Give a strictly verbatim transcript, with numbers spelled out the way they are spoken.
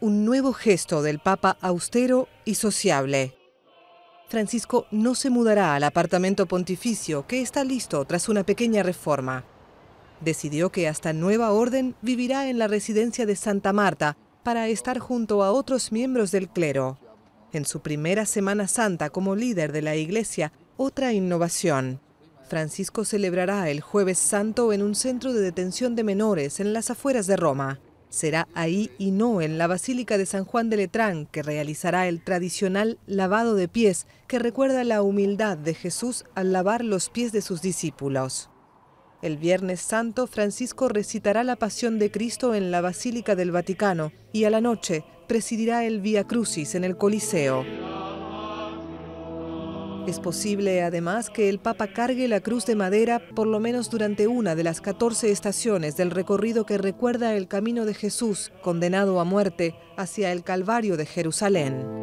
un nuevo gesto del Papa austero y sociable. Francisco no se mudará al apartamento pontificio, que está listo tras una pequeña reforma. Decidió que hasta nueva orden vivirá en la residencia de Santa Marta para estar junto a otros miembros del clero. En su primera Semana Santa como líder de la Iglesia, otra innovación. Francisco celebrará el Jueves Santo en un centro de detención de menores en las afueras de Roma. Será ahí y no en la Basílica de San Juan de Letrán que realizará el tradicional lavado de pies que recuerda la humildad de Jesús al lavar los pies de sus discípulos. El Viernes Santo, Francisco recitará la Pasión de Cristo en la Basílica del Vaticano y a la noche presidirá el Vía Crucis en el Coliseo. Es posible, además, que el Papa cargue la cruz de madera por lo menos durante una de las catorce estaciones del recorrido que recuerda el camino de Jesús, condenado a muerte, hacia el Calvario de Jerusalén.